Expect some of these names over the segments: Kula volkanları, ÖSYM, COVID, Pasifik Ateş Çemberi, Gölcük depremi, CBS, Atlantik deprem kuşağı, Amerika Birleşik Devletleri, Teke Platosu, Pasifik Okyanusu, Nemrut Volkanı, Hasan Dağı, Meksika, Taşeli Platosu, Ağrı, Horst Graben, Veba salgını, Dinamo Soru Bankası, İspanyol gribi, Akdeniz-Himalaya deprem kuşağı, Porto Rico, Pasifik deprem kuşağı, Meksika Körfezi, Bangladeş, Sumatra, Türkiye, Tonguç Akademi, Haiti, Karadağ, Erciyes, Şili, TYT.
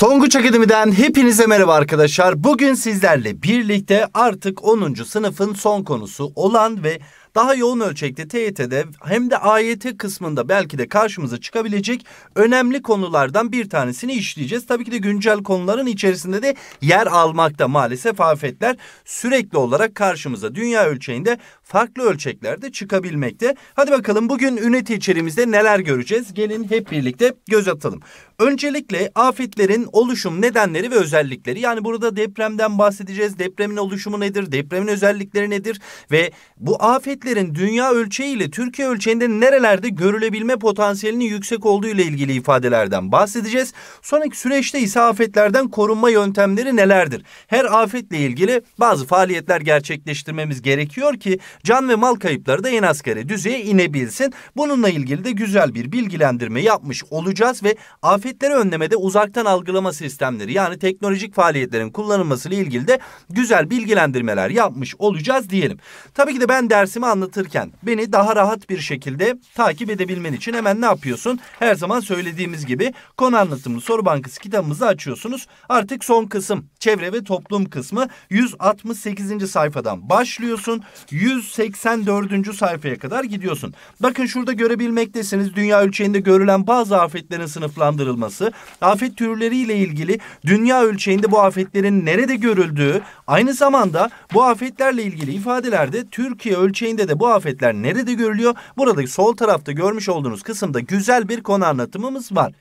Tonguç Akademi'den hepinize merhaba arkadaşlar. Bugün sizlerle birlikte artık 10. sınıfın son konusu olan ve daha yoğun ölçekte TYT'de hem de AYT kısmında belki de karşımıza çıkabilecek önemli konulardan bir tanesini işleyeceğiz. Tabii ki de güncel konuların içerisinde de yer almakta maalesef afetler sürekli olarak karşımıza dünya ölçeğinde farklı ölçeklerde çıkabilmekte. Hadi bakalım bugün ünite içeriğimizde neler göreceğiz? Gelin hep birlikte göz atalım. Öncelikle afetlerin oluşum nedenleri ve özellikleri, yani burada depremden bahsedeceğiz. Depremin oluşumu nedir? Depremin özellikleri nedir? Ve bu afetlerin dünya ölçeği ile Türkiye ölçeğinde nerelerde görülebilme potansiyelinin yüksek olduğu ile ilgili ifadelerden bahsedeceğiz. Sonraki süreçte ise afetlerden korunma yöntemleri nelerdir? Her afetle ilgili bazı faaliyetler gerçekleştirmemiz gerekiyor ki can ve mal kayıpları da en asgari düzeye inebilsin. Bununla ilgili de güzel bir bilgilendirme yapmış olacağız ve afetleri önlemede uzaktan algılama sistemleri, yani teknolojik faaliyetlerin kullanılması ile ilgili de güzel bilgilendirmeler yapmış olacağız diyelim. Tabii ki de ben dersimi anlatırken beni daha rahat bir şekilde takip edebilmen için hemen ne yapıyorsun? Her zaman söylediğimiz gibi konu anlatımlı soru bankası kitabımızı açıyorsunuz. Artık son kısım, çevre ve toplum kısmı, 168. sayfadan başlıyorsun. 184. sayfaya kadar gidiyorsun. Bakın şurada görebilmektesiniz dünya ölçeğinde görülen bazı afetlerin sınıflandırılması, afet türleriyle ilgili dünya ölçeğinde bu afetlerin nerede görüldüğü, aynı zamanda bu afetlerle ilgili ifadelerde Türkiye ölçeğinde de bu afetler nerede görülüyor? Buradaki sol tarafta görmüş olduğunuz kısımda güzel bir konu anlatımımız var.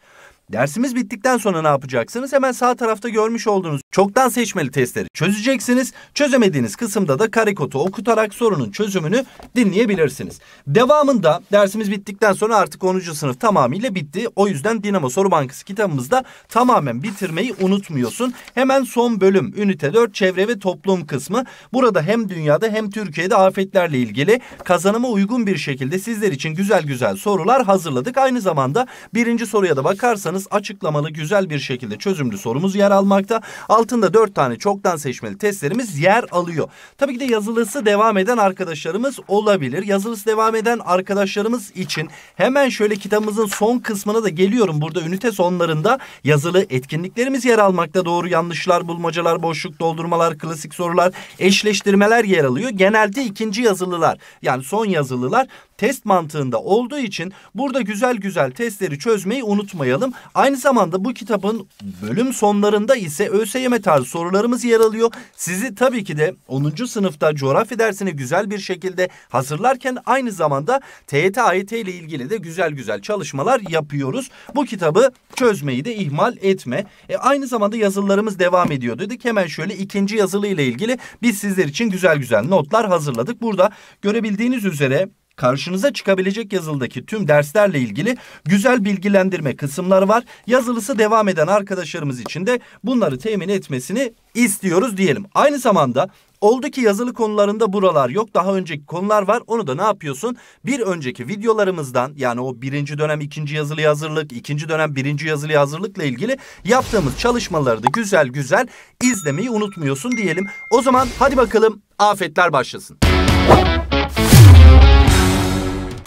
Dersimiz bittikten sonra ne yapacaksınız? Hemen sağ tarafta görmüş olduğunuz çoktan seçmeli testleri çözeceksiniz. Çözemediğiniz kısımda da karekodu okutarak sorunun çözümünü dinleyebilirsiniz. Devamında dersimiz bittikten sonra artık 10. sınıf tamamıyla bitti. O yüzden Dinamo Soru Bankası kitabımızda tamamen bitirmeyi unutmuyorsun. Hemen son bölüm, ünite 4, çevre ve toplum kısmı. Burada hem dünyada hem Türkiye'de afetlerle ilgili kazanıma uygun bir şekilde sizler için güzel güzel sorular hazırladık. Aynı zamanda birinci soruya da bakarsanız açıklamalı güzel bir şekilde çözümlü sorumuz yer almakta. Altında 4 tane çoktan seçmeli testlerimiz yer alıyor. Tabii ki de yazılısı devam eden arkadaşlarımız olabilir. Yazılısı devam eden arkadaşlarımız için hemen şöyle kitabımızın son kısmına da geliyorum. Burada ünite sonlarında yazılı etkinliklerimiz yer almakta. Doğru yanlışlar, bulmacalar, boşluk doldurmalar, klasik sorular, eşleştirmeler yer alıyor. Genelde ikinci yazılılar, yani son yazılılar test mantığında olduğu için burada güzel güzel testleri çözmeyi unutmayalım. Aynı zamanda bu kitabın bölüm sonlarında ise ÖSYM tarzı sorularımız yer alıyor. Sizi tabii ki de 10. sınıfta coğrafya dersini güzel bir şekilde hazırlarken aynı zamanda TYT, AYT ile ilgili de güzel güzel çalışmalar yapıyoruz. Bu kitabı çözmeyi de ihmal etme. Aynı zamanda yazılarımız devam ediyor dedik. Hemen şöyle ikinci yazılı ile ilgili biz sizler için güzel güzel notlar hazırladık. Burada görebildiğiniz üzere karşınıza çıkabilecek yazılıdaki tüm derslerle ilgili güzel bilgilendirme kısımları var. Yazılısı devam eden arkadaşlarımız için de bunları temin etmesini istiyoruz diyelim. Aynı zamanda oldu ki yazılı konularında buralar yok, daha önceki konular var. Onu da ne yapıyorsun? Bir önceki videolarımızdan, yani o birinci dönem ikinci yazılıya hazırlık, ikinci dönem birinci yazılıya hazırlıkla ilgili yaptığımız çalışmaları da güzel güzel izlemeyi unutmuyorsun diyelim. O zaman hadi bakalım afetler başlasın.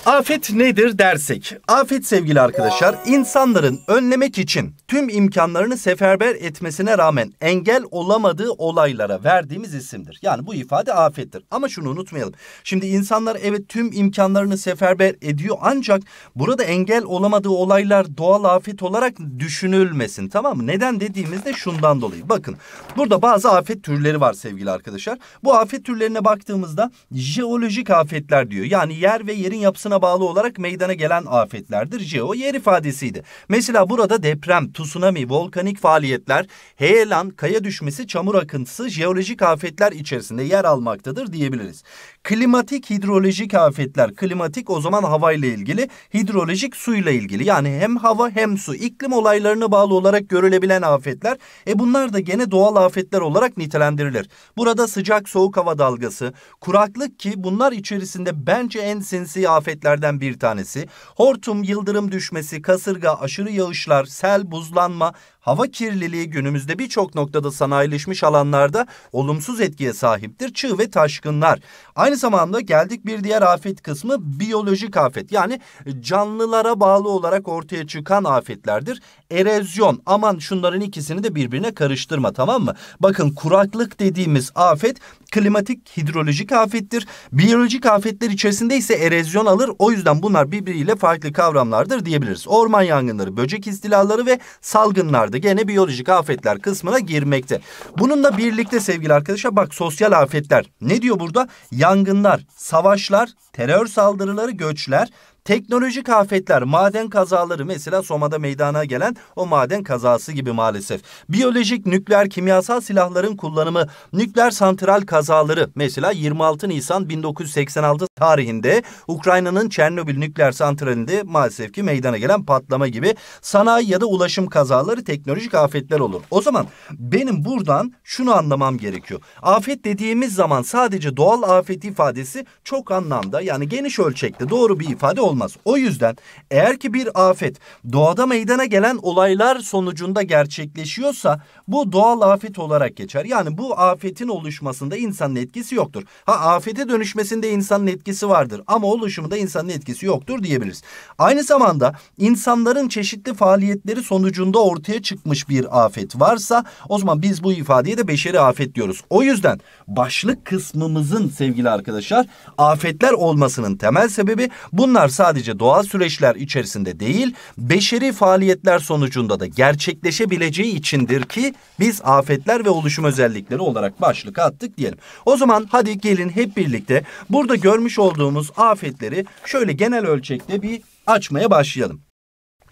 Afet nedir dersek, afet sevgili arkadaşlar, insanların önlemek için tüm imkanlarını seferber etmesine rağmen engel olamadığı olaylara verdiğimiz isimdir. Yani bu ifade afettir. Ama şunu unutmayalım. Şimdi insanlar evet tüm imkanlarını seferber ediyor, ancak burada engel olamadığı olaylar doğal afet olarak düşünülmesin, tamam mı? Neden dediğimizde şundan dolayı. Bakın burada bazı afet türleri var sevgili arkadaşlar. Bu afet türlerine baktığımızda jeolojik afetler diyor. Yani yer ve yerin yapısına bağlı olarak meydana gelen afetlerdir. Jeo yer ifadesiydi. Mesela burada deprem, tsunami, volkanik faaliyetler, heyelan, kaya düşmesi, çamur akıntısı jeolojik afetler içerisinde yer almaktadır diyebiliriz. Klimatik, hidrolojik afetler. Klimatik o zaman havayla ilgili, hidrolojik suyla ilgili. Yani hem hava hem su, iklim olaylarına bağlı olarak görülebilen afetler. Bunlar da gene doğal afetler olarak nitelendirilir. Burada sıcak soğuk hava dalgası, kuraklık ki bunlar içerisinde bence en sinsi afet bir tanesi. Hortum, yıldırım düşmesi, kasırga, aşırı yağışlar, sel, buzlanma, Hava kirliliği günümüzde birçok noktada sanayileşmiş alanlarda olumsuz etkiye sahiptir. Çığ ve taşkınlar. Aynı zamanda geldik bir diğer afet kısmı biyolojik afet. Yani canlılara bağlı olarak ortaya çıkan afetlerdir. Erozyon. Aman şunların ikisini de birbirine karıştırma, tamam mı? Bakın kuraklık dediğimiz afet klimatik hidrolojik afettir. Biyolojik afetler içerisinde ise erozyon alır. O yüzden bunlar birbiriyle farklı kavramlardır diyebiliriz. Orman yangınları, böcek istilaları ve salgınlar da gene biyolojik afetler kısmına girmekte. Bununla birlikte sevgili arkadaşlar bak sosyal afetler. Ne diyor burada? Yangınlar, savaşlar, terör saldırıları, göçler. Teknolojik afetler, maden kazaları, mesela Soma'da meydana gelen o maden kazası gibi maalesef. Biyolojik, nükleer, kimyasal silahların kullanımı, nükleer santral kazaları, mesela 26 Nisan 1986 tarihinde Ukrayna'nın Çernobil nükleer santralinde maalesef ki meydana gelen patlama gibi sanayi ya da ulaşım kazaları teknolojik afetler olur. O zaman benim buradan şunu anlamam gerekiyor. Afet dediğimiz zaman sadece doğal afet ifadesi çok anlamda, yani geniş ölçekte doğru bir ifade olmuyor. Olmaz. O yüzden eğer ki bir afet doğada meydana gelen olaylar sonucunda gerçekleşiyorsa bu doğal afet olarak geçer. Yani bu afetin oluşmasında insanın etkisi yoktur. Ha, afete dönüşmesinde insanın etkisi vardır ama oluşumunda insanın etkisi yoktur diyebiliriz. Aynı zamanda insanların çeşitli faaliyetleri sonucunda ortaya çıkmış bir afet varsa o zaman biz bu ifadeye de beşeri afet diyoruz. O yüzden başlık kısmımızın sevgili arkadaşlar afetler olmasının temel sebebi bunlar sadece doğal süreçler içerisinde değil, beşeri faaliyetler sonucunda da gerçekleşebileceği içindir ki biz afetler ve oluşum özellikleri olarak başlık attık diyelim. O zaman hadi gelin hep birlikte burada görmüş olduğumuz afetleri şöyle genel ölçekte bir açmaya başlayalım.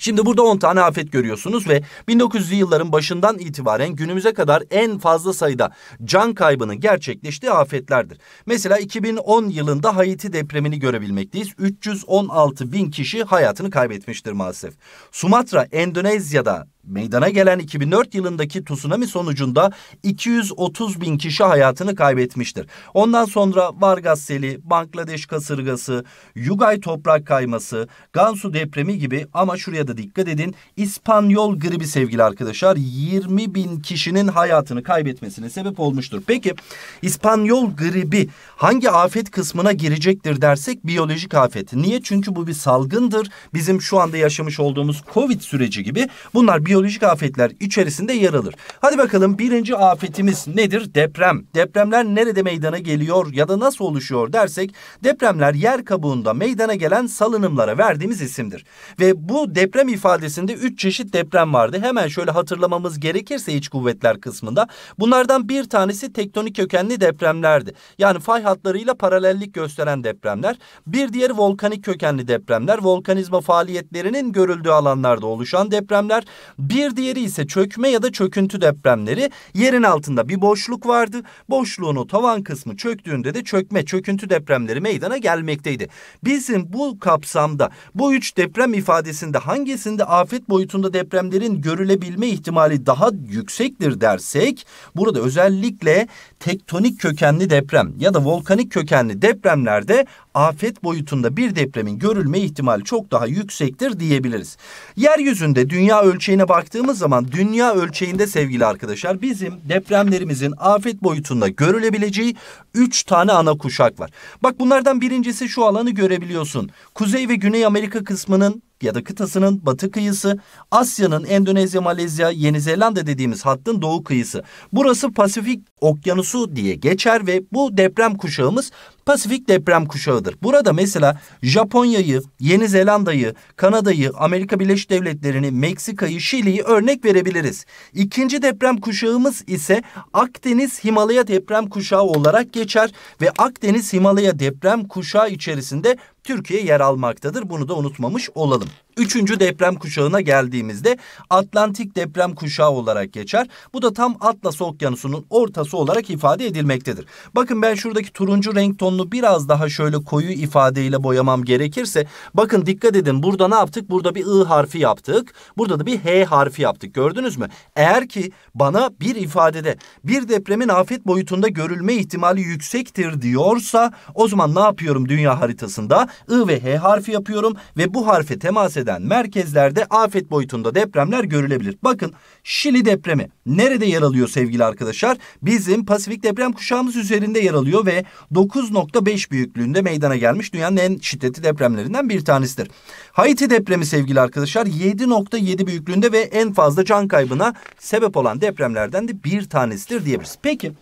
Şimdi burada 10 tane afet görüyorsunuz ve 1900'lü yılların başından itibaren günümüze kadar en fazla sayıda can kaybının gerçekleştiği afetlerdir. Mesela 2010 yılında Haiti depremini görebilmekteyiz. 316.000 kişi hayatını kaybetmiştir maalesef. Sumatra, Endonezya'da meydana gelen 2004 yılındaki tsunami sonucunda 230.000 kişi hayatını kaybetmiştir. Ondan sonra Vargas seli, Bangladeş kasırgası, Yugay toprak kayması, Gansu depremi gibi, ama şuraya da dikkat edin. İspanyol gribi sevgili arkadaşlar 20.000 kişinin hayatını kaybetmesine sebep olmuştur. Peki İspanyol gribi hangi afet kısmına girecektir dersek biyolojik afet. Niye? Çünkü bu bir salgındır. Bizim şu anda yaşamış olduğumuz COVID süreci gibi bunlar biyolojik afetler içerisinde yer alır. Hadi bakalım birinci afetimiz nedir? Deprem. Depremler nerede meydana geliyor ya da nasıl oluşuyor dersek depremler yer kabuğunda meydana gelen salınımlara verdiğimiz isimdir. Ve bu deprem ifadesinde 3 çeşit deprem vardı. Hemen şöyle hatırlamamız gerekirse iç kuvvetler kısmında. Bunlardan bir tanesi tektonik kökenli depremlerdi. Yani fay hatlarıyla paralellik gösteren depremler. Bir diğeri volkanik kökenli depremler. Volkanizma faaliyetlerinin görüldüğü alanlarda oluşan depremler. Bir diğeri ise çökme ya da çöküntü depremleri. Yerin altında bir boşluk vardı. Boşluğun o tavan kısmı çöktüğünde de çökme, çöküntü depremleri meydana gelmekteydi. Bizim bu kapsamda bu üç deprem ifadesinde hangisinde afet boyutunda depremlerin görülebilme ihtimali daha yüksektir dersek burada özellikle tektonik kökenli deprem ya da volkanik kökenli depremlerde afet boyutunda bir depremin görülme ihtimali çok daha yüksektir diyebiliriz. Yeryüzünde dünya ölçeğine baktığımız zaman dünya ölçeğinde sevgili arkadaşlar bizim depremlerimizin afet boyutunda görülebileceği 3 tane ana kuşak var. Bak bunlardan birincisi şu alanı görebiliyorsun. Kuzey ve Güney Amerika kısmının ya da kıtasının batı kıyısı, Asya'nın Endonezya, Malezya, Yeni Zelanda dediğimiz hattın doğu kıyısı. Burası Pasifik Okyanusu diye geçer ve bu deprem kuşağımız Pasifik deprem kuşağıdır. Burada mesela Japonya'yı, Yeni Zelanda'yı, Kanada'yı, Amerika Birleşik Devletleri'ni, Meksika'yı, Şili'yi örnek verebiliriz. İkinci deprem kuşağımız ise Akdeniz-Himalaya deprem kuşağı olarak geçer ve Akdeniz-Himalaya deprem kuşağı içerisinde Türkiye yer almaktadır. Bunu da unutmamış olalım. Üçüncü deprem kuşağına geldiğimizde Atlantik deprem kuşağı olarak geçer. Bu da tam Atlas Okyanusu'nun ortası olarak ifade edilmektedir. Bakın ben şuradaki turuncu renk tonunu bunu biraz daha şöyle koyu ifadeyle boyamam gerekirse, bakın dikkat edin, burada ne yaptık? Burada bir I harfi yaptık. Burada da bir H harfi yaptık. Gördünüz mü? Eğer ki bana bir ifadede bir depremin afet boyutunda görülme ihtimali yüksektir diyorsa, o zaman ne yapıyorum dünya haritasında? I ve H harfi yapıyorum ve bu harfe temas eden merkezlerde afet boyutunda depremler görülebilir. Bakın Şili depremi nerede yer alıyor sevgili arkadaşlar? Bizim Pasifik deprem kuşağımız üzerinde yer alıyor ve 9.5 büyüklüğünde meydana gelmiş dünyanın en şiddetli depremlerinden bir tanesidir. Haiti depremi sevgili arkadaşlar 7.7 büyüklüğünde ve en fazla can kaybına sebep olan depremlerden de bir tanesidir diyebiliriz. Peki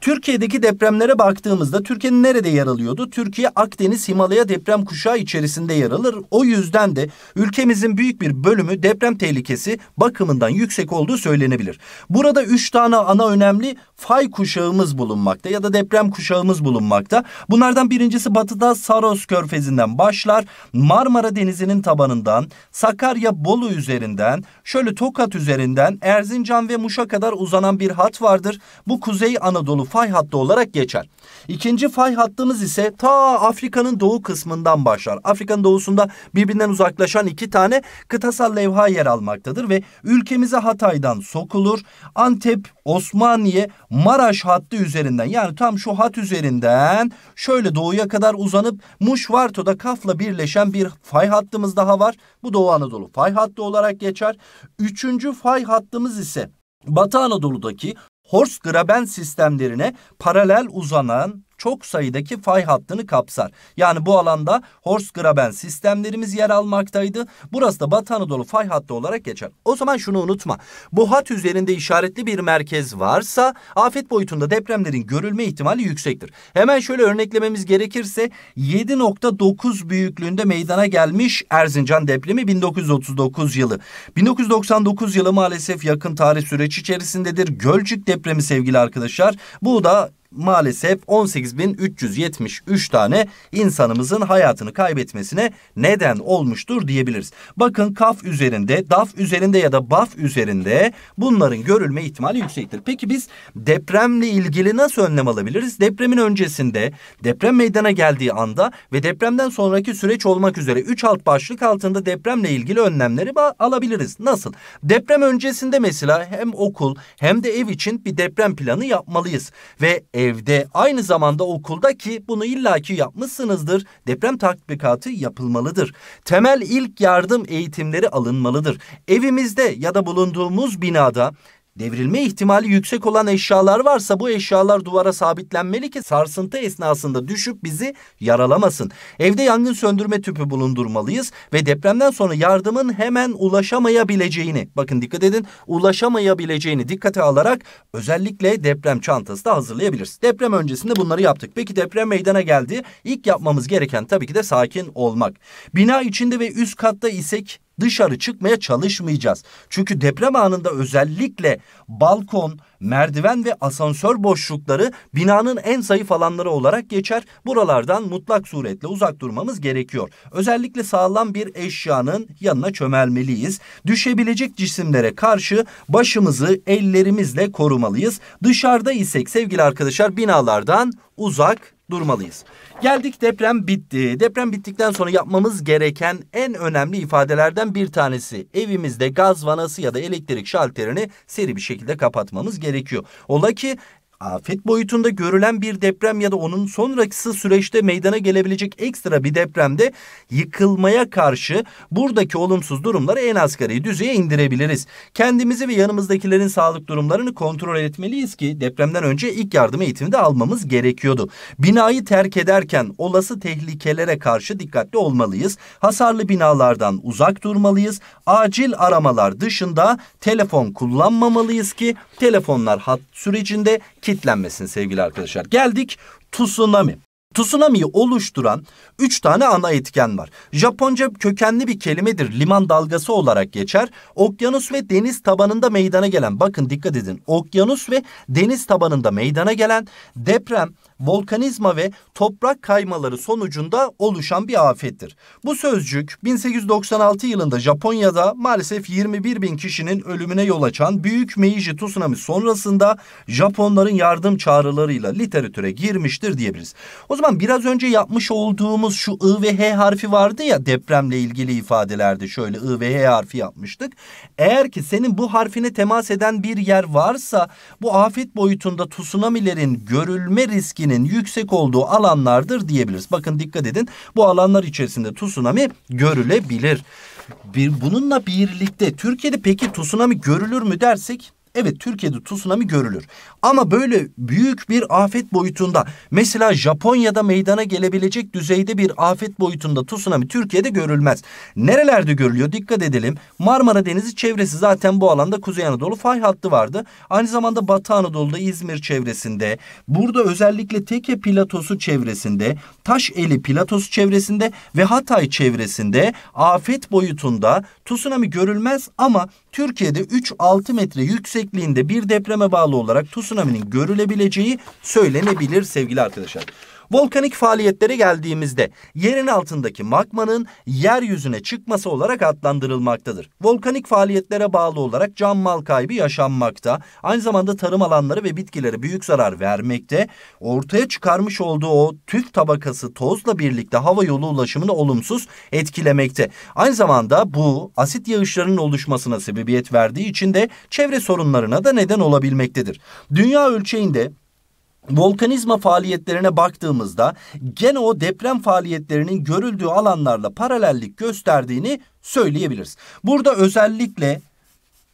Türkiye'deki depremlere baktığımızda Türkiye'nin nerede yer alıyordu? Türkiye Akdeniz-Himalaya deprem kuşağı içerisinde yer alır. O yüzden de ülkemizin büyük bir bölümü deprem tehlikesi bakımından yüksek olduğu söylenebilir. Burada 3 tane ana önemli fay kuşağımız bulunmakta ya da deprem kuşağımız bulunmakta. Bunlardan birincisi batıda Saros Körfezi'nden başlar. Marmara Denizi'nin tabanından, Sakarya Bolu üzerinden, şöyle Tokat üzerinden Erzincan ve Muş'a kadar uzanan bir hat vardır. Bu Kuzey Anadolu fay hattı olarak geçer. İkinci fay hattımız ise ta Afrika'nın doğu kısmından başlar. Afrika'nın doğusunda birbirinden uzaklaşan 2 tane kıtasal levha yer almaktadır ve ülkemize Hatay'dan sokulur. Antep, Osmaniye, Maraş hattı üzerinden, yani tam şu hat üzerinden şöyle doğuya kadar uzanıp Muş Varto'da Kaf'la birleşen bir fay hattımız daha var. Bu Doğu Anadolu fay hattı olarak geçer. Üçüncü fay hattımız ise Batı Anadolu'daki Horst Graben sistemlerine paralel uzanan çok sayıdaki fay hattını kapsar. Yani bu alanda Horst Graben sistemlerimiz yer almaktaydı. Burası da Batı Anadolu fay hattı olarak geçer. O zaman şunu unutma. Bu hat üzerinde işaretli bir merkez varsa afet boyutunda depremlerin görülme ihtimali yüksektir. Hemen şöyle örneklememiz gerekirse 7.9 büyüklüğünde meydana gelmiş Erzincan depremi 1939 yılı. 1999 yılı maalesef yakın tarih süreç içerisindedir. Gölcük depremi sevgili arkadaşlar. Bu da maalesef 18.373 tane insanımızın hayatını kaybetmesine neden olmuştur diyebiliriz. Bakın Kaf üzerinde, Daf üzerinde ya da Baf üzerinde bunların görülme ihtimali yüksektir. Peki biz depremle ilgili nasıl önlem alabiliriz? Depremin öncesinde, deprem meydana geldiği anda ve depremden sonraki süreç olmak üzere 3 alt başlık altında depremle ilgili önlemleri alabiliriz. Nasıl? Deprem öncesinde mesela hem okul hem de ev için bir deprem planı yapmalıyız ve evde aynı zamanda okulda, ki bunu illaki yapmışsınızdır, deprem tatbikatı yapılmalıdır. Temel ilk yardım eğitimleri alınmalıdır. Evimizde ya da bulunduğumuz binada devrilme ihtimali yüksek olan eşyalar varsa bu eşyalar duvara sabitlenmeli ki sarsıntı esnasında düşüp bizi yaralamasın. Evde yangın söndürme tüpü bulundurmalıyız ve depremden sonra yardımın hemen ulaşamayabileceğini, bakın dikkat edin, ulaşamayabileceğini dikkate alarak özellikle deprem çantası da hazırlayabiliriz. Deprem öncesinde bunları yaptık. Peki deprem meydana geldi. İlk yapmamız gereken tabii ki de sakin olmak. Bina içinde ve üst katta isek dışarı çıkmaya çalışmayacağız. Çünkü deprem anında özellikle balkon, merdiven ve asansör boşlukları binanın en zayıf alanları olarak geçer. Buralardan mutlak suretle uzak durmamız gerekiyor. Özellikle sağlam bir eşyanın yanına çömelmeliyiz. Düşebilecek cisimlere karşı başımızı ellerimizle korumalıyız. Dışarıda isek sevgili arkadaşlar binalardan uzak durmalıyız. Geldik deprem bitti. Deprem bittikten sonra yapmamız gereken en önemli ifadelerden bir tanesi, evimizde gaz vanası ya da elektrik şalterini seri bir şekilde kapatmamız gerekiyor. Ola ki afet boyutunda görülen bir deprem ya da onun sonraki süreçte meydana gelebilecek ekstra bir depremde yıkılmaya karşı buradaki olumsuz durumları en asgari düzeye indirebiliriz. Kendimizi ve yanımızdakilerin sağlık durumlarını kontrol etmeliyiz ki depremden önce ilk yardım eğitimi de almamız gerekiyordu. Binayı terk ederken olası tehlikelere karşı dikkatli olmalıyız. Hasarlı binalardan uzak durmalıyız. Acil aramalar dışında telefon kullanmamalıyız ki telefonlar hat sürecinde kitlenmesin sevgili arkadaşlar. Geldik tsunami. Tsunami'yi oluşturan 3 tane ana etken var. Japonca kökenli bir kelimedir. Liman dalgası olarak geçer. Okyanus ve deniz tabanında meydana gelen, bakın dikkat edin, okyanus ve deniz tabanında meydana gelen deprem volkanizma ve toprak kaymaları sonucunda oluşan bir afettir. Bu sözcük 1896 yılında Japonya'da maalesef 21.000 kişinin ölümüne yol açan büyük Meiji Tsunami sonrasında Japonların yardım çağrılarıyla literatüre girmiştir diyebiliriz. O zaman biraz önce yapmış olduğumuz şu I ve H harfi vardı ya depremle ilgili ifadelerde şöyle I ve H harfi yapmıştık. Eğer ki senin bu harfine temas eden bir yer varsa bu afet boyutunda tsunamilerin görülme riskinin yüksek olduğu alanlardır diyebiliriz. Bakın dikkat edin, bu alanlar içerisinde tsunami görülebilir. Bununla birlikte Türkiye'de peki tsunami görülür mü dersek? Evet, Türkiye'de tsunami görülür. Ama böyle büyük bir afet boyutunda, mesela Japonya'da meydana gelebilecek düzeyde bir afet boyutunda tsunami Türkiye'de görülmez. Nerelerde görülüyor? Dikkat edelim. Marmara Denizi çevresi zaten bu alanda Kuzey Anadolu fay hattı vardı. Aynı zamanda Batı Anadolu'da İzmir çevresinde, burada özellikle Teke Platosu çevresinde, Taşeli Platosu çevresinde ve Hatay çevresinde afet boyutunda tsunami görülmez ama Türkiye'de 3-6 metre yüksekliğinde bir depreme bağlı olarak tsunami'nin görülebileceği söylenebilir sevgili arkadaşlar. Volkanik faaliyetlere geldiğimizde yerin altındaki magmanın yeryüzüne çıkması olarak adlandırılmaktadır. Volkanik faaliyetlere bağlı olarak can mal kaybı yaşanmakta. Aynı zamanda tarım alanları ve bitkilere büyük zarar vermekte. Ortaya çıkarmış olduğu o tüf tabakası tozla birlikte hava yolu ulaşımını olumsuz etkilemekte. Aynı zamanda bu asit yağışlarının oluşmasına sebebiyet verdiği için de çevre sorunlarına da neden olabilmektedir. Dünya ölçeğinde volkanizma faaliyetlerine baktığımızda gene o deprem faaliyetlerinin görüldüğü alanlarla paralellik gösterdiğini söyleyebiliriz. Burada özellikle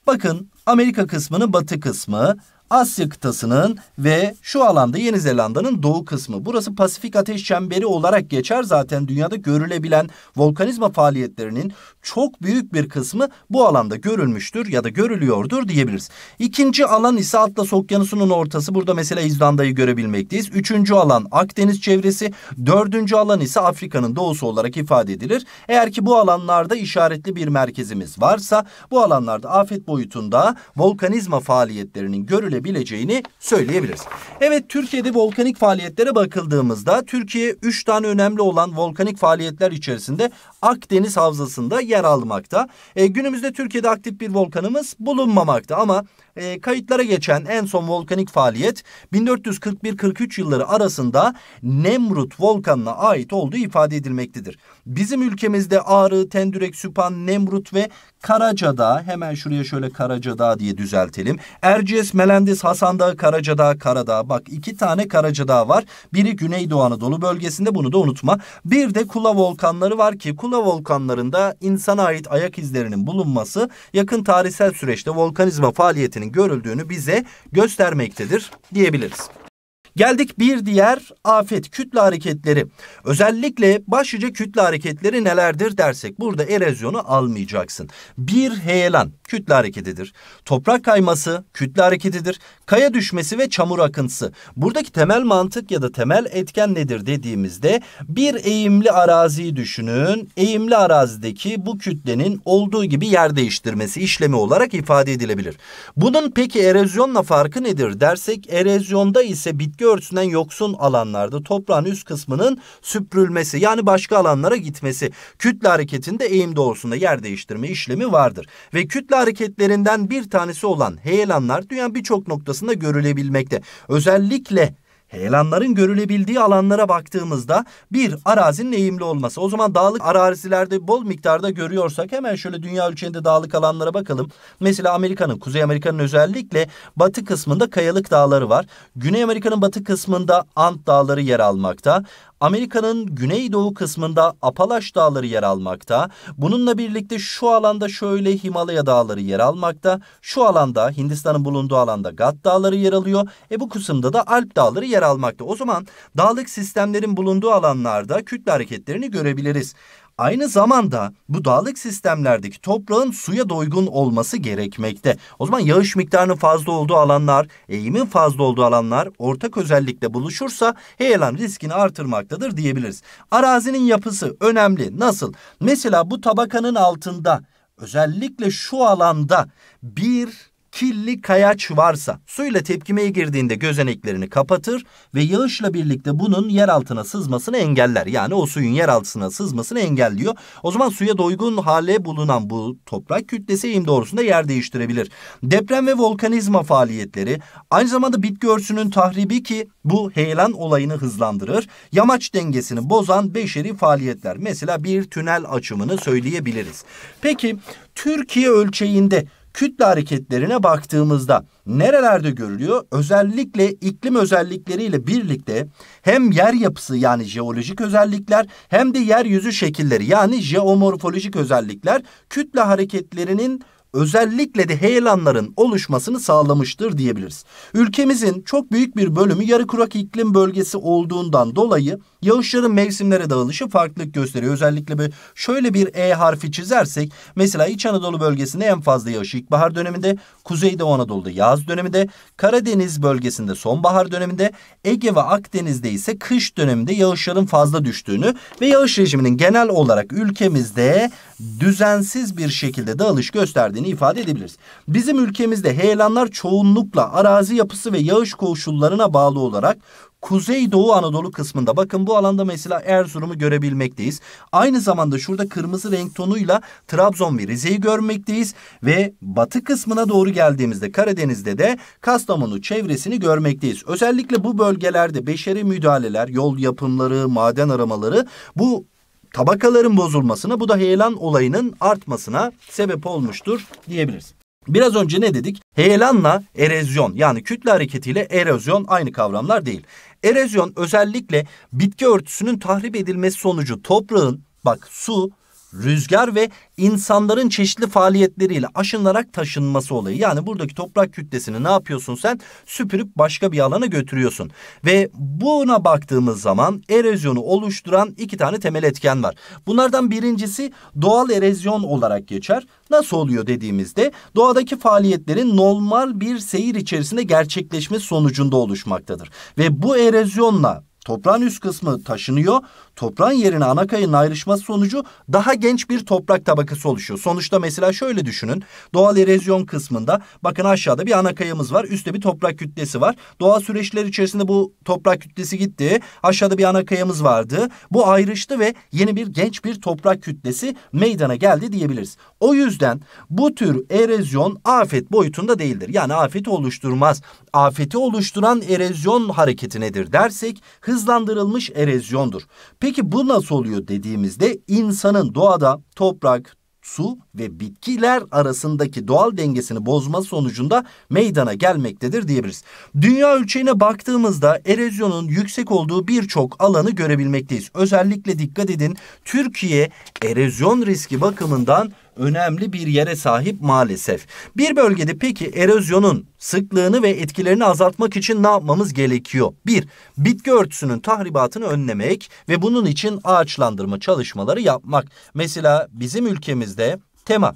bakın Amerika kısmının batı kısmı, Asya kıtasının ve şu alanda Yeni Zelanda'nın doğu kısmı. Burası Pasifik Ateş Çemberi olarak geçer. Zaten dünyada görülebilen volkanizma faaliyetlerinin çok büyük bir kısmı bu alanda görülmüştür ya da görülüyordur diyebiliriz. İkinci alan ise Atlas Okyanusu'nun ortası. Burada mesela İzlanda'yı görebilmekteyiz. Üçüncü alan Akdeniz çevresi. Dördüncü alan ise Afrika'nın doğusu olarak ifade edilir. Eğer ki bu alanlarda işaretli bir merkezimiz varsa bu alanlarda afet boyutunda volkanizma faaliyetlerinin görülebilmektedir bileceğini söyleyebiliriz. Evet, Türkiye'de volkanik faaliyetlere bakıldığımızda Türkiye 3 tane önemli olan volkanik faaliyetler içerisinde Akdeniz Havzası'nda yer almakta. Günümüzde Türkiye'de aktif bir volkanımız bulunmamakta ama kayıtlara geçen en son volkanik faaliyet 1441-43 yılları arasında Nemrut volkanına ait olduğu ifade edilmektedir. Bizim ülkemizde Ağrı, Tendürek, Süphan, Nemrut ve Karacadağ, hemen şuraya şöyle Karacadağ diye düzeltelim. Erciyes, Melendiz, Hasan Dağı, Karacadağ, Karadağ. Bak, 2 tane Karacadağ var. Biri Güneydoğu Anadolu bölgesinde, bunu da unutma. Bir de Kula volkanları var ki Kula volkanlarında insana ait ayak izlerinin bulunması yakın tarihsel süreçte volkanizma faaliyetinin görüldüğünü bize göstermektedir diyebiliriz. Geldik bir diğer afet, kütle hareketleri. Özellikle başlıca kütle hareketleri nelerdir dersek burada erozyonu almayacaksın. Bir heyelan kütle hareketidir. Toprak kayması kütle hareketidir. Kaya düşmesi ve çamur akıntısı. Buradaki temel mantık ya da temel etken nedir dediğimizde bir eğimli araziyi düşünün. Eğimli arazideki bu kütlenin olduğu gibi yer değiştirmesi işlemi olarak ifade edilebilir. Bunun peki erozyonla farkı nedir dersek erozyonda ise bitki örtüsünden yoksun alanlarda toprağın üst kısmının süpürülmesi, yani başka alanlara gitmesi. Kütle hareketinde eğim doğrusunda yer değiştirme işlemi vardır. Ve kütle hareketlerinden bir tanesi olan heyelanlar dünyanın birçok noktasında görülebilmekte. Özellikle heyelanların görülebildiği alanlara baktığımızda bir arazinin eğimli olması. O zaman dağlık arazilerde bol miktarda görüyorsak hemen şöyle dünya ölçeğinde dağlık alanlara bakalım. Mesela Kuzey Amerika'nın özellikle batı kısmında kayalık dağları var. Güney Amerika'nın batı kısmında Ant dağları yer almakta. Amerika'nın güneydoğu kısmında Apalaş dağları yer almakta. Bununla birlikte şu alanda şöyle Himalaya dağları yer almakta. Şu alanda Hindistan'ın bulunduğu alanda Gat dağları yer alıyor. Bu kısımda da Alp dağları yer almakta. O zaman dağlık sistemlerin bulunduğu alanlarda kütle hareketlerini görebiliriz. Aynı zamanda bu dağlık sistemlerdeki toprağın suya doygun olması gerekmekte. O zaman yağış miktarının fazla olduğu alanlar, eğimin fazla olduğu alanlar ortak özellikle buluşursa heyelan riskini artırmaktadır diyebiliriz. Arazinin yapısı önemli. Nasıl? Mesela bu tabakanın altında özellikle şu alanda bir killi kayaç varsa suyla tepkimeye girdiğinde gözeneklerini kapatır ve yağışla birlikte bunun yer altına sızmasını engeller. Yani o suyun yer altına sızmasını engelliyor. O zaman suya doygun hale bulunan bu toprak kütlesi eğim doğrusunda yer değiştirebilir. Deprem ve volkanizma faaliyetleri, aynı zamanda bitki örtüsünün tahribi ki bu heyelan olayını hızlandırır. Yamaç dengesini bozan beşeri faaliyetler, mesela bir tünel açımını söyleyebiliriz. Peki Türkiye ölçeğinde kütle hareketlerine baktığımızda nerelerde görülüyor? Özellikle iklim özellikleriyle birlikte hem yer yapısı yani jeolojik özellikler hem de yeryüzü şekilleri yani jeomorfolojik özellikler kütle hareketlerinin özellikle de heyelanların oluşmasını sağlamıştır diyebiliriz. Ülkemizin çok büyük bir bölümü yarı kurak iklim bölgesi olduğundan dolayı yağışların mevsimlere dağılışı farklılık gösteriyor. Özellikle şöyle bir E harfi çizersek mesela İç Anadolu bölgesinde en fazla yağış ilkbahar döneminde, Kuzeydoğu Anadolu'da yaz döneminde, Karadeniz bölgesinde sonbahar döneminde, Ege ve Akdeniz'de ise kış döneminde yağışların fazla düştüğünü ve yağış rejiminin genel olarak ülkemizde düzensiz bir şekilde dağılış gösterdiğini ifade edebiliriz. Bizim ülkemizde heyelanlar çoğunlukla arazi yapısı ve yağış koşullarına bağlı olarak Kuzeydoğu Anadolu kısmında, bakın bu alanda mesela Erzurum'u görebilmekteyiz. Aynı zamanda şurada kırmızı renk tonuyla Trabzon ve Rize'yi görmekteyiz. Ve batı kısmına doğru geldiğimizde Karadeniz'de de Kastamonu çevresini görmekteyiz. Özellikle bu bölgelerde beşeri müdahaleler, yol yapımları, maden aramaları bu tabakaların bozulmasına, bu da heyelan olayının artmasına sebep olmuştur diyebiliriz. Biraz önce ne dedik? Heyelanla erozyon yani kütle hareketiyle erozyon aynı kavramlar değil. Erozyon özellikle bitki örtüsünün tahrip edilmesi sonucu toprağın, bak, su, rüzgar ve insanların çeşitli faaliyetleriyle aşınarak taşınması olayı. Yani buradaki toprak kütlesini ne yapıyorsun sen? Süpürüp başka bir alana götürüyorsun. Ve buna baktığımız zaman erozyonu oluşturan iki tane temel etken var. Bunlardan birincisi doğal erozyon olarak geçer. Nasıl oluyor dediğimizde doğadaki faaliyetlerin normal bir seyir içerisinde gerçekleşmesi sonucunda oluşmaktadır. Ve bu erozyonla toprağın üst kısmı taşınıyor. Toprağın yerine ana kayın ayrışması sonucu daha genç bir toprak tabakası oluşuyor. Sonuçta mesela şöyle düşünün. Doğal erozyon kısmında bakın aşağıda bir ana kayımız var. Üstte bir toprak kütlesi var. Doğal süreçler içerisinde bu toprak kütlesi gitti. Aşağıda bir ana kayımız vardı. Bu ayrıştı ve yeni bir genç bir toprak kütlesi meydana geldi diyebiliriz. O yüzden bu tür erozyon afet boyutunda değildir. Yani afeti oluşturmaz. Afeti oluşturan erozyon hareketi nedir dersek hızlandırılmış erozyondur. Peki bu nasıl oluyor dediğimizde insanın doğada toprak, su ve bitkiler arasındaki doğal dengesini bozma sonucunda meydana gelmektedir diyebiliriz. Dünya ölçeğine baktığımızda erozyonun yüksek olduğu birçok alanı görebilmekteyiz. Özellikle dikkat edin, Türkiye erozyon riski bakımından önemli bir yere sahip maalesef. Bir bölgede peki erozyonun sıklığını ve etkilerini azaltmak için ne yapmamız gerekiyor? 1. Bitki örtüsünün tahribatını önlemek ve bunun için ağaçlandırma çalışmaları yapmak. Mesela bizim ülkemizde Tema.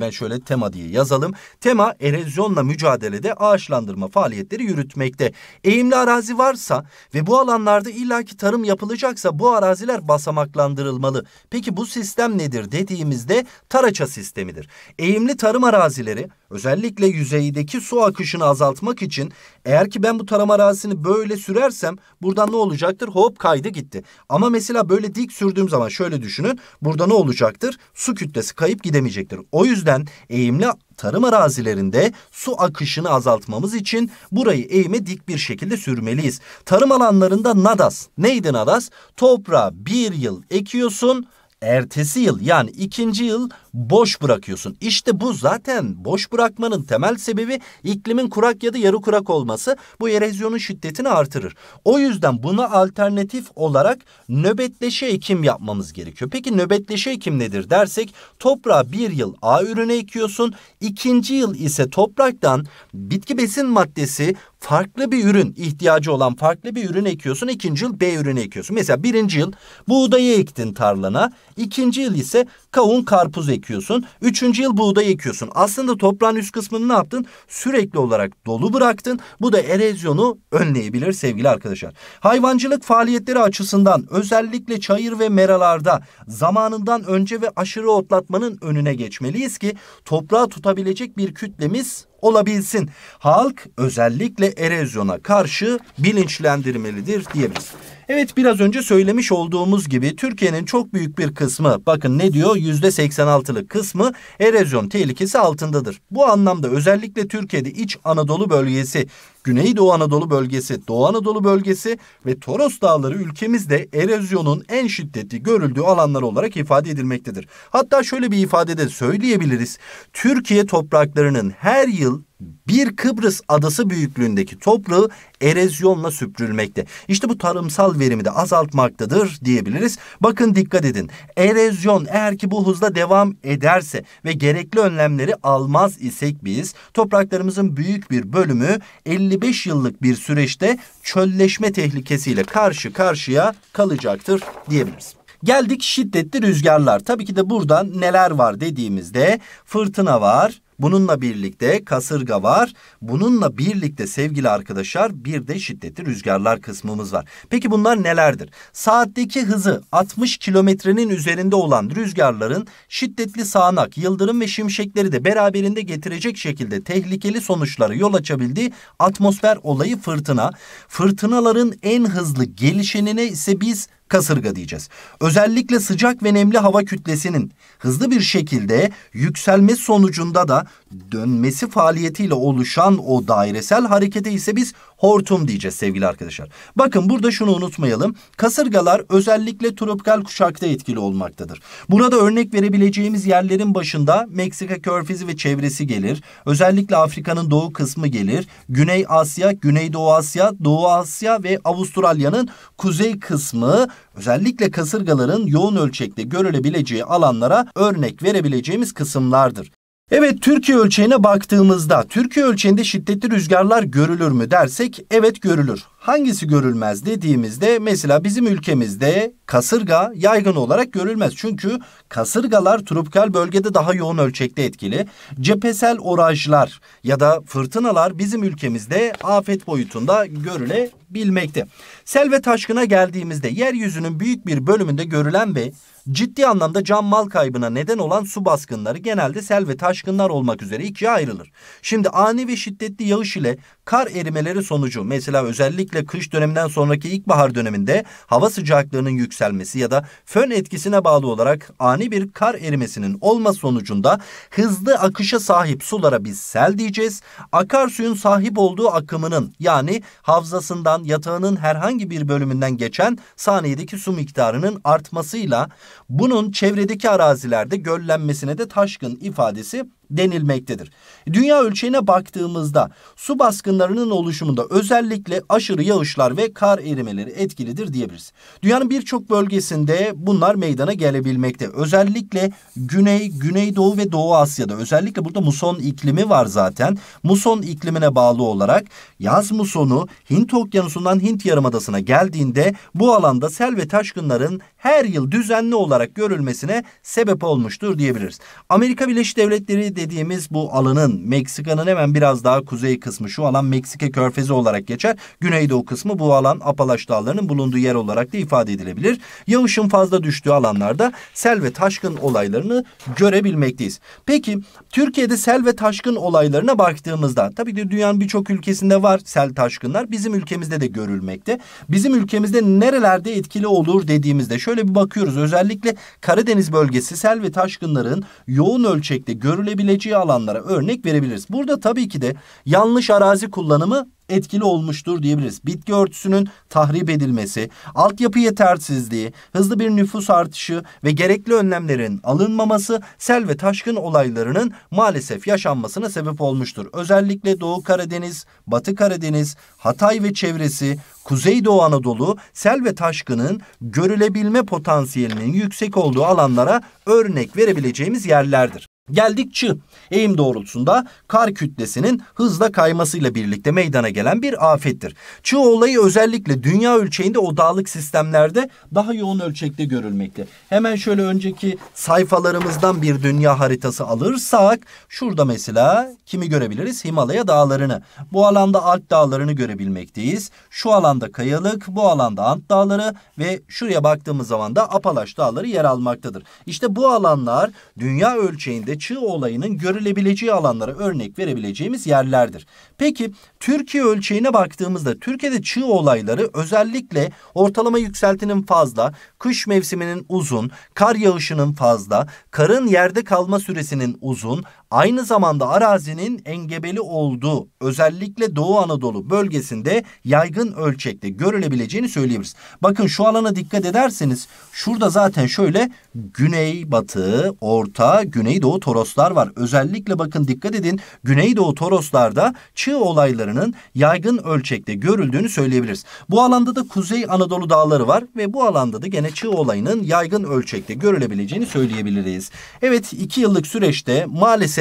Ben şöyle Tema diye yazalım. Tema erozyonla mücadelede ağaçlandırma faaliyetleri yürütmekte. Eğimli arazi varsa ve bu alanlarda illaki tarım yapılacaksa bu araziler basamaklandırılmalı. Peki bu sistem nedir dediğimizde taraça sistemidir. Eğimli tarım arazileri özellikle yüzeydeki su akışını azaltmak için, eğer ki ben bu tarım arazisini böyle sürersem buradan ne olacaktır? Hop kaydı gitti. Ama mesela böyle dik sürdüğüm zaman şöyle düşünün. Burada ne olacaktır? Su kütlesi kayıp gidemeyecektir. O yüzden eğimli tarım arazilerinde su akışını azaltmamız için burayı eğime dik bir şekilde sürmeliyiz. Tarım alanlarında nadas. Neydi nadas? Toprağa bir yıl ekiyorsun, ertesi yıl yani ikinci yıl boş bırakıyorsun. İşte bu zaten boş bırakmanın temel sebebi iklimin kurak ya da yarı kurak olması. Bu erozyonun şiddetini artırır. O yüzden buna alternatif olarak nöbetleşe ekim yapmamız gerekiyor. Peki nöbetleşe ekim nedir dersek toprağa bir yıl A ürünü ekiyorsun. İkinci yıl ise topraktan bitki besin maddesi farklı bir ürün, ihtiyacı olan farklı bir ürün ekiyorsun. İkinci yıl B ürünü ekiyorsun. Mesela birinci yıl buğdayı ektin tarlana. İkinci yıl ise kavun, karpuzu ekiyorsun. 3. yıl buğday ekiyorsun. Aslında toprağın üst kısmını ne yaptın? Sürekli olarak dolu bıraktın. Bu da erozyonu önleyebilir sevgili arkadaşlar. Hayvancılık faaliyetleri açısından özellikle çayır ve meralarda zamanından önce ve aşırı otlatmanın önüne geçmeliyiz ki toprağı tutabilecek bir kütlemiz olabilsin. Halk özellikle erozyona karşı bilinçlendirmelidir diyebiliriz. Evet, biraz önce söylemiş olduğumuz gibi Türkiye'nin çok büyük bir kısmı, bakın ne diyor, %86'lık kısmı erozyon tehlikesi altındadır. Bu anlamda özellikle Türkiye'de İç Anadolu bölgesi, Güneydoğu Anadolu bölgesi, Doğu Anadolu bölgesi ve Toros Dağları ülkemizde erozyonun en şiddetli görüldüğü alanlar olarak ifade edilmektedir. Hatta şöyle bir ifade de söyleyebiliriz. Türkiye topraklarının her yıl bir Kıbrıs adası büyüklüğündeki toprağı erozyonla süpürülmekte. İşte bu tarımsal verimi de azaltmaktadır diyebiliriz. Bakın dikkat edin. Erozyon eğer ki bu hızla devam ederse ve gerekli önlemleri almaz isek biz topraklarımızın büyük bir bölümü 55 yıllık bir süreçte çölleşme tehlikesiyle karşı karşıya kalacaktır diyebiliriz. Geldik şiddetli rüzgarlar. Tabii ki de burada neler var dediğimizde fırtına var. Bununla birlikte kasırga var. Bununla birlikte sevgili arkadaşlar bir de şiddetli rüzgarlar kısmımız var. Peki bunlar nelerdir? Saatteki hızı 60 kilometrenin üzerinde olan rüzgarların şiddetli sağanak, yıldırım ve şimşekleri de beraberinde getirecek şekilde tehlikeli sonuçlara yol açabildiği atmosfer olayı fırtına. Fırtınaların en hızlı gelişenine ise biz kasırga diyeceğiz. Özellikle sıcak ve nemli hava kütlesinin hızlı bir şekilde yükselme sonucunda da dönmesi faaliyetiyle oluşan o dairesel harekete ise biz hortum diyeceğiz sevgili arkadaşlar. Bakın burada şunu unutmayalım. Kasırgalar özellikle tropikal kuşakta etkili olmaktadır. Burada örnek verebileceğimiz yerlerin başında Meksika Körfezi ve çevresi gelir. Özellikle Afrika'nın doğu kısmı gelir. Güney Asya, Güneydoğu Asya, Doğu Asya ve Avustralya'nın kuzey kısmı özellikle kasırgaların yoğun ölçekte görülebileceği alanlara örnek verebileceğimiz kısımlardır. Evet, Türkiye ölçeğine baktığımızda Türkiye ölçeğinde şiddetli rüzgarlar görülür mü dersek evet görülür. Hangisi görülmez dediğimizde mesela bizim ülkemizde kasırga yaygın olarak görülmez. Çünkü kasırgalar tropikal bölgede daha yoğun ölçekte etkili. Cephesel orajlar ya da fırtınalar bizim ülkemizde afet boyutunda görülebilmekte. Sel ve taşkına geldiğimizde yeryüzünün büyük bir bölümünde görülen ve ciddi anlamda can mal kaybına neden olan su baskınları genelde sel ve taşkınlar olmak üzere ikiye ayrılır. Şimdi ani ve şiddetli yağış ile kar erimeleri sonucu mesela özellikle kış döneminden sonraki ilkbahar döneminde hava sıcaklığının yükselmesi ya da fön etkisine bağlı olarak ani bir kar erimesinin olması sonucunda hızlı akışa sahip sulara biz sel diyeceğiz. Akarsuyun sahip olduğu akımının yani havzasından yatağının herhangi bir bölümünden geçen saniyedeki su miktarının artmasıyla bunun çevredeki arazilerde göllenmesine de taşkın ifadesi denilmektedir. Dünya ölçeğine baktığımızda su baskınlarının oluşumunda özellikle aşırı yağışlar ve kar erimeleri etkilidir diyebiliriz. Dünyanın birçok bölgesinde bunlar meydana gelebilmekte. Özellikle Güney, Güneydoğu ve Doğu Asya'da özellikle burada muson iklimi var zaten. Muson iklimine bağlı olarak yaz musonu Hint Okyanusu'ndan Hint Yarımadası'na geldiğinde bu alanda sel ve taşkınların her yıl düzenli olarak görülmesine sebep olmuştur diyebiliriz. Amerika Birleşik Devletleri dediğimiz bu alanın Meksika'nın hemen biraz daha kuzey kısmı şu alan Meksika Körfezi olarak geçer. Güneydoğu kısmı bu alan Apalaş Dağları'nın bulunduğu yer olarak da ifade edilebilir. Yağışın fazla düştüğü alanlarda sel ve taşkın olaylarını görebilmekteyiz. Peki Türkiye'de sel ve taşkın olaylarına baktığımızda tabii ki dünyanın birçok ülkesinde var sel taşkınlar. Bizim ülkemizde de görülmekte. Bizim ülkemizde nerelerde etkili olur dediğimizde şöyle bir bakıyoruz. Özellikle Karadeniz bölgesi sel ve taşkınların yoğun ölçekte görülebilir alanlara örnek verebiliriz. Burada tabii ki de yanlış arazi kullanımı etkili olmuştur diyebiliriz. Bitki örtüsünün tahrip edilmesi, altyapı yetersizliği, hızlı bir nüfus artışı ve gerekli önlemlerin alınmaması sel ve taşkın olaylarının maalesef yaşanmasına sebep olmuştur. Özellikle Doğu Karadeniz, Batı Karadeniz, Hatay ve çevresi, Kuzeydoğu Anadolu sel ve taşkının görülebilme potansiyelinin yüksek olduğu alanlara örnek verebileceğimiz yerlerdir. Geldik Çığ. Eğim doğrultusunda kar kütlesinin hızla kaymasıyla birlikte meydana gelen bir afettir. Çığ olayı özellikle dünya ölçeğinde odalık sistemlerde daha yoğun ölçekte görülmekte. Hemen şöyle önceki sayfalarımızdan bir dünya haritası alırsak şurada mesela kimi görebiliriz? Himalaya dağlarını. Bu alanda Alp dağlarını görebilmekteyiz. Şu alanda kayalık, bu alanda Ant dağları ve şuraya baktığımız zaman da Apalaş dağları yer almaktadır. İşte bu alanlar dünya ölçeğinde çığ olayının görülebileceği alanlara örnek verebileceğimiz yerlerdir. Peki Türkiye ölçeğine baktığımızda Türkiye'de çığ olayları özellikle ortalama yükseltinin fazla, kış mevsiminin uzun, kar yağışının fazla, karın yerde kalma süresinin uzun, aynı zamanda arazinin engebeli olduğu özellikle Doğu Anadolu bölgesinde yaygın ölçekte görülebileceğini söyleyebiliriz. Bakın şu alana dikkat ederseniz şurada zaten şöyle güneybatı, orta, güneydoğu toroslar var. Özellikle bakın dikkat edin güneydoğu toroslarda çığ olaylarının yaygın ölçekte görüldüğünü söyleyebiliriz. Bu alanda da Kuzey Anadolu dağları var ve bu alanda da gene çığ olayının yaygın ölçekte görülebileceğini söyleyebiliriz. Evet 2 yıllık süreçte maalesef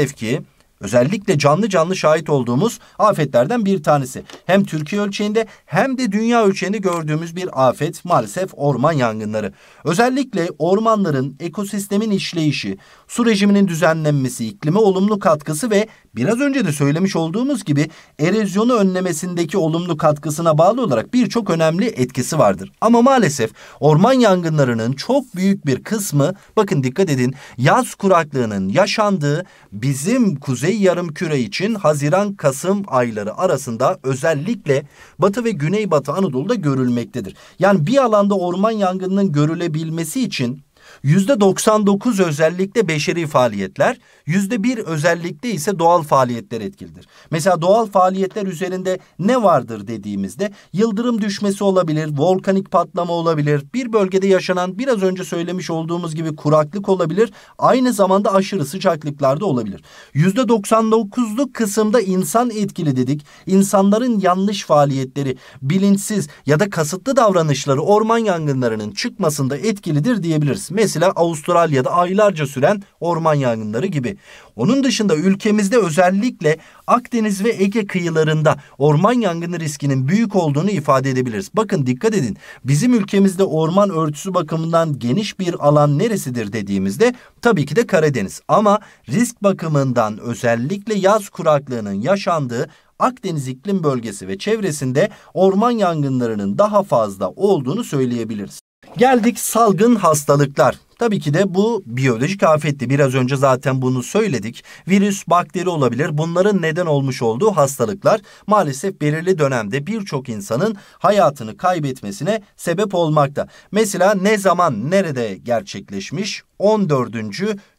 özellikle canlı şahit olduğumuz afetlerden bir tanesi. Hem Türkiye ölçeğinde hem de dünya ölçeğinde gördüğümüz bir afet maalesef orman yangınları. Özellikle ormanların ekosistemin işleyişi, su rejiminin düzenlenmesi, iklime olumlu katkısı ve biraz önce de söylemiş olduğumuz gibi erozyonu önlemesindeki olumlu katkısına bağlı olarak birçok önemli etkisi vardır. Ama maalesef orman yangınlarının çok büyük bir kısmı, bakın dikkat edin, yaz kuraklığının yaşandığı bizim Kuzey Yarımküre için Haziran-Kasım ayları arasında özellikle Batı ve Güneybatı Anadolu'da görülmektedir. Yani bir alanda orman yangınının görülebilmesi için %99 özellikle beşeri faaliyetler, %1 özellikle ise doğal faaliyetler etkilidir. Mesela doğal faaliyetler üzerinde ne vardır dediğimizde yıldırım düşmesi olabilir, volkanik patlama olabilir, bir bölgede yaşanan biraz önce söylemiş olduğumuz gibi kuraklık olabilir, aynı zamanda aşırı sıcaklıklarda olabilir. %99'luk kısımda insan etkili dedik. İnsanların yanlış faaliyetleri, bilinçsiz ya da kasıtlı davranışları orman yangınlarının çıkmasında etkilidir diyebiliriz. Mesela Avustralya'da aylarca süren orman yangınları gibi. Onun dışında ülkemizde özellikle Akdeniz ve Ege kıyılarında orman yangını riskinin büyük olduğunu ifade edebiliriz. Bakın dikkat edin, bizim ülkemizde orman örtüsü bakımından geniş bir alan neresidir dediğimizde tabii ki de Karadeniz. Ama risk bakımından özellikle yaz kuraklığının yaşandığı Akdeniz iklim bölgesi ve çevresinde orman yangınlarının daha fazla olduğunu söyleyebiliriz. Geldik salgın hastalıklar. Tabii ki de bu biyolojik afetti. Biraz önce zaten bunu söyledik. Virüs, bakteri olabilir. Bunların neden olmuş olduğu hastalıklar maalesef belirli dönemde birçok insanın hayatını kaybetmesine sebep olmakta. Mesela ne zaman, nerede gerçekleşmiş? 14.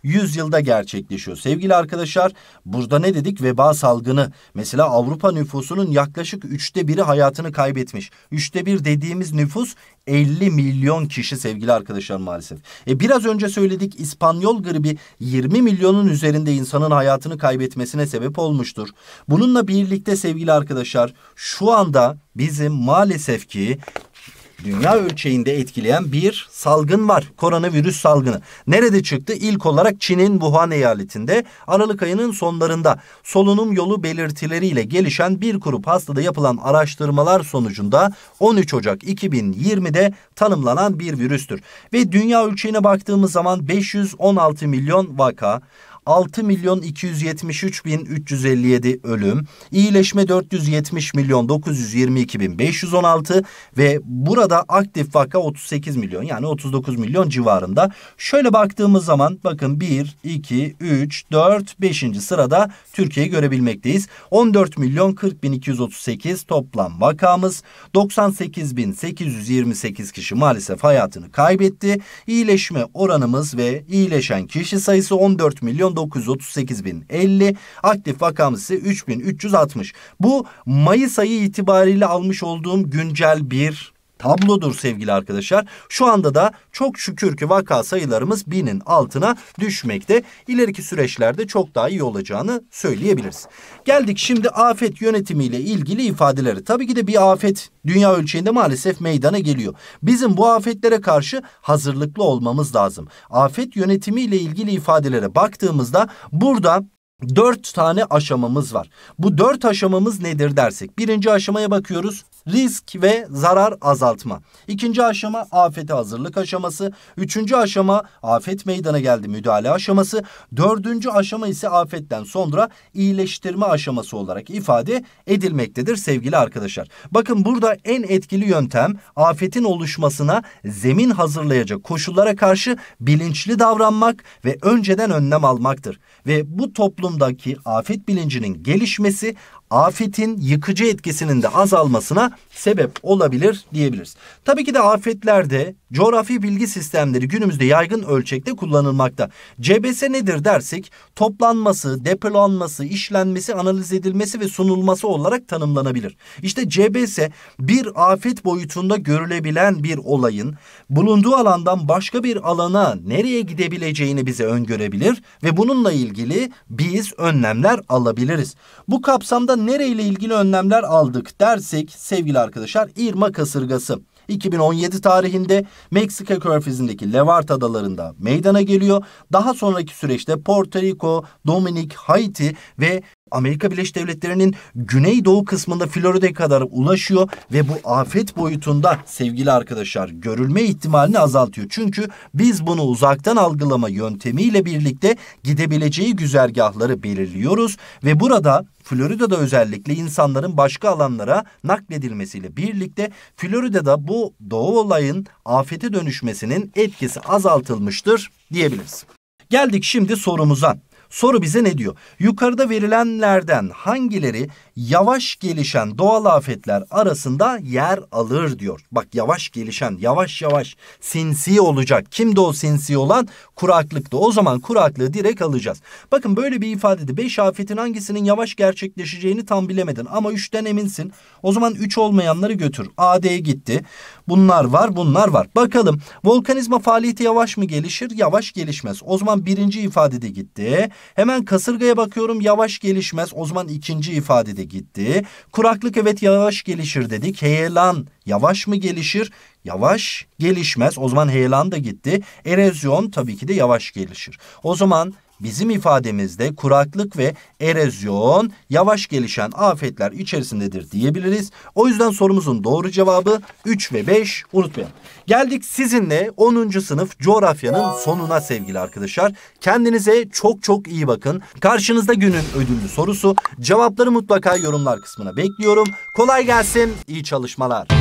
yüzyılda gerçekleşiyor. Sevgili arkadaşlar, burada ne dedik? Veba salgını. Mesela Avrupa nüfusunun yaklaşık 1/3'ü hayatını kaybetmiş. 1/3 dediğimiz nüfus 50 milyon kişi sevgili arkadaşlar maalesef. Biraz önce söyledik, İspanyol gribi 20 milyonun üzerinde insanın hayatını kaybetmesine sebep olmuştur. Bununla birlikte sevgili arkadaşlar, şu anda bizim maalesef ki dünya ölçeğinde etkileyen bir salgın var. Koronavirüs salgını. Nerede çıktı? İlk olarak Çin'in Wuhan eyaletinde Aralık ayının sonlarında solunum yolu belirtileriyle gelişen bir grup hastada yapılan araştırmalar sonucunda 13 Ocak 2020'de tanımlanan bir virüstür. Ve dünya ölçeğine baktığımız zaman 516 milyon vaka, 6.273.357 ölüm, iyileşme 470.922.516 ve burada aktif vaka 38 milyon yani 39 milyon civarında. Şöyle baktığımız zaman bakın 1, 2, 3, 4, 5. sırada Türkiye'yi görebilmekteyiz. 14.040.238 toplam vakamız, 98.828 kişi maalesef hayatını kaybetti. İyileşme oranımız ve iyileşen kişi sayısı 14.938.050, aktif vakamız ise 3.360. Bu Mayıs ayı itibariyle almış olduğum güncel bir tablodur sevgili arkadaşlar. Şu anda da çok şükür ki vaka sayılarımız 1000'in altına düşmekte. İleriki süreçlerde çok daha iyi olacağını söyleyebiliriz. Geldik şimdi afet yönetimiyle ilgili ifadeleri. Tabii ki de bir afet dünya ölçeğinde maalesef meydana geliyor. Bizim bu afetlere karşı hazırlıklı olmamız lazım. Afet yönetimiyle ilgili ifadelere baktığımızda burada 4 tane aşamamız var. Bu 4 aşamamız nedir dersek? Birinci aşamaya bakıyoruz. Risk ve zarar azaltma. İkinci aşama afete hazırlık aşaması. Üçüncü aşama afet meydana geldi müdahale aşaması. Dördüncü aşama ise afetten sonra iyileştirme aşaması olarak ifade edilmektedir sevgili arkadaşlar. Bakın burada en etkili yöntem afetin oluşmasına zemin hazırlayacak koşullara karşı bilinçli davranmak ve önceden önlem almaktır. Ve bu toplumdaki afet bilincinin gelişmesi afetin yıkıcı etkisinin de azalmasına sebep olabilir diyebiliriz. Tabii ki de afetlerde coğrafi bilgi sistemleri günümüzde yaygın ölçekte kullanılmakta. CBS nedir dersek toplanması, depolanması, işlenmesi, analiz edilmesi ve sunulması olarak tanımlanabilir. İşte CBS bir afet boyutunda görülebilen bir olayın bulunduğu alandan başka bir alana nereye gidebileceğini bize öngörebilir ve bununla ilgili biz önlemler alabiliriz. Bu kapsamda nereyle ilgili önlemler aldık dersek sevgili arkadaşlar Irma kasırgası 2017 tarihinde Meksika Körfezi'ndeki Levant adalarında meydana geliyor. Daha sonraki süreçte Porto Rico, Dominik, Haiti ve Amerika Birleşik Devletleri'nin güneydoğu kısmında Florida'ya kadar ulaşıyor ve bu afet boyutunda sevgili arkadaşlar görülme ihtimalini azaltıyor. Çünkü biz bunu uzaktan algılama yöntemiyle birlikte gidebileceği güzergahları belirliyoruz ve burada Florida'da özellikle insanların başka alanlara nakledilmesiyle birlikte Florida'da bu doğu olayın afete dönüşmesinin etkisi azaltılmıştır diyebiliriz. Geldik şimdi sorumuza. Soru bize ne diyor? Yukarıda verilenlerden hangileri yavaş gelişen doğal afetler arasında yer alır diyor. Bak yavaş gelişen, yavaş yavaş sinsi olacak. Kimde o sinsi olan? Kuraklıkta. O zaman kuraklığı direkt alacağız. Bakın böyle bir ifadede 5 afetin hangisinin yavaş gerçekleşeceğini tam bilemedin ama 3'ten eminsin. O zaman 3 olmayanları götür. AD'ye gitti. Bunlar var, bunlar var. Bakalım volkanizma faaliyeti yavaş mı gelişir? Yavaş gelişmez. O zaman birinci ifadede gitti. Hemen kasırgaya bakıyorum, yavaş gelişmez. O zaman ikinci ifadede gitti. Kuraklık evet yavaş gelişir dedik. Heyelan yavaş mı gelişir? Yavaş gelişmez. O zaman heyelan da gitti. Erozyon tabii ki de yavaş gelişir. O zaman bizim ifademizde kuraklık ve erozyon yavaş gelişen afetler içerisindedir diyebiliriz. O yüzden sorumuzun doğru cevabı 3 ve 5 unutmayın. Geldik sizinle 10. sınıf coğrafyanın sonuna sevgili arkadaşlar. Kendinize çok çok iyi bakın. Karşınızda günün ödüllü sorusu. Cevapları mutlaka yorumlar kısmına bekliyorum. Kolay gelsin, iyi çalışmalar.